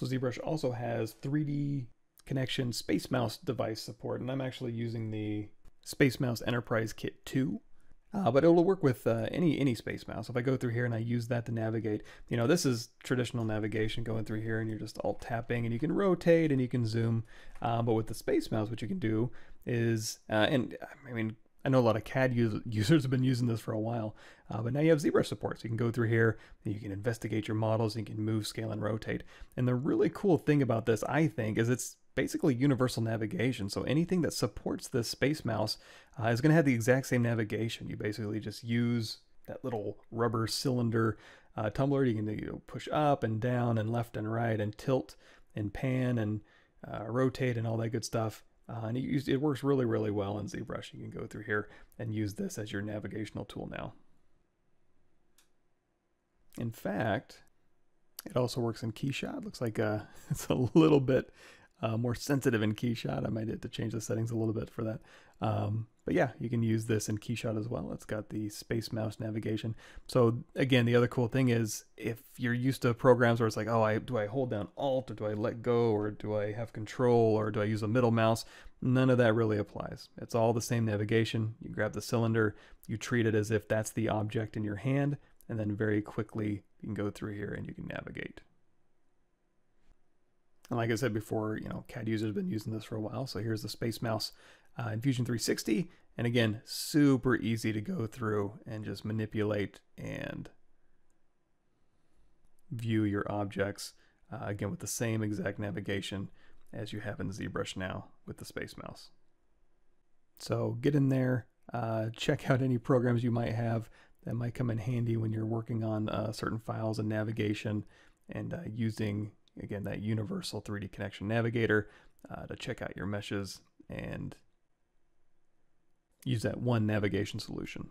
So ZBrush also has 3Dconnexion Space Mouse device support, and I'm actually using the Space Mouse Enterprise Kit 2. But it'll work with any Space Mouse. If I go through here and I use that to navigate, you know, this is traditional navigation, going through here and you're just alt tapping and you can rotate and you can zoom. But with the Space Mouse, what you can do is, and I mean, I know a lot of CAD users have been using this for a while, but now you have ZBrush support. So you can go through here, and you can investigate your models, and you can move, scale, and rotate. And the really cool thing about this, I think, is it's basically universal navigation. So anything that supports this Space Mouse is going to have the exact same navigation. You basically just use that little rubber cylinder tumbler. You can push up and down and left and right and tilt and pan and rotate and all that good stuff. And it works really, really well in ZBrush. You can go through here and use this as your navigational tool now. In fact, it also works in KeyShot. Looks like it's a little bit more sensitive in KeyShot. I might have to change the settings a little bit for that. But yeah, you can use this in KeyShot as well. It's got the Space Mouse navigation. So again, the other cool thing is if you're used to programs where it's like, oh, do I hold down Alt, or do I let go, or do I have Control, or do I use a middle mouse? None of that really applies. It's all the same navigation. You grab the cylinder, you treat it as if that's the object in your hand, and then very quickly you can go through here and you can navigate. And like I said before, you know, CAD users have been using this for a while. So here's the Space Mouse in Fusion 360. And again, super easy to go through and just manipulate and view your objects. Again, with the same exact navigation as you have in ZBrush now with the Space Mouse. So get in there, check out any programs you might have that might come in handy when you're working on certain files and navigation and using, again, that universal 3Dconnexion navigator to check out your meshes and use that one navigation solution.